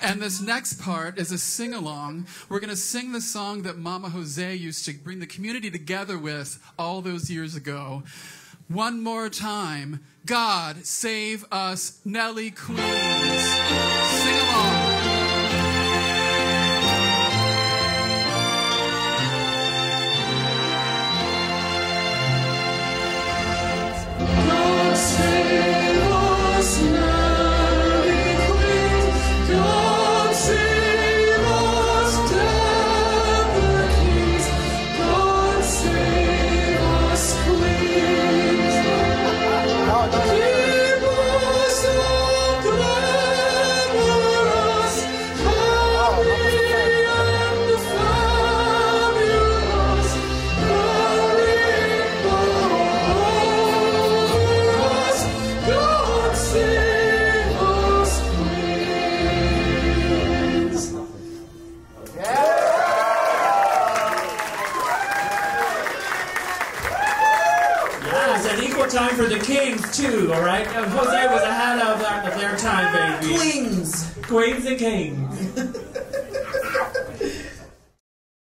And this next part is a sing-along. We're going to sing the song that Mama Jose used to bring the community together with all those years ago. One more time. God save us, Nelly Queens. Sing along. God save us, Nelly Queens. God save us, Delta Kings. God save us, Queens. Keep us all glamorous, happy and fabulous, caring for us. God save us, Queens. Yes, and equal time for the Kings too, all right? Jose was ahead of their time, baby. Queens and Kings.